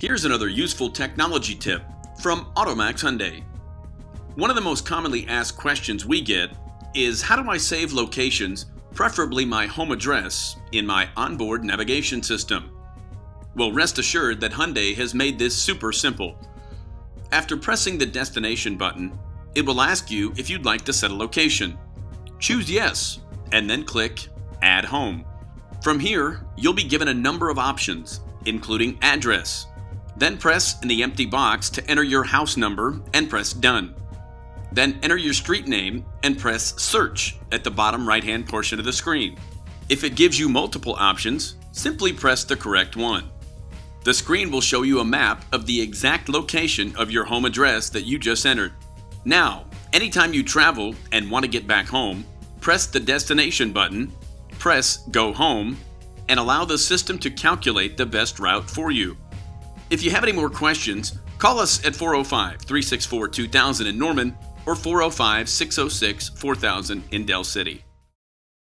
Here's another useful technology tip from AutoMax Hyundai. One of the most commonly asked questions we get is, how do I save locations, preferably my home address, in my onboard navigation system? Well, rest assured that Hyundai has made this super simple. After pressing the destination button, it will ask you if you'd like to set a location. Choose yes, and then click Add Home. From here, you'll be given a number of options, including address. Then press in the empty box to enter your house number and press Done. Then enter your street name and press Search at the bottom right-hand portion of the screen. If it gives you multiple options, simply press the correct one. The screen will show you a map of the exact location of your home address that you just entered. Now, anytime you travel and want to get back home, press the destination button, press Go Home, and allow the system to calculate the best route for you. If you have any more questions, call us at 405-364-2000 in Norman or 405-606-4000 in Del City.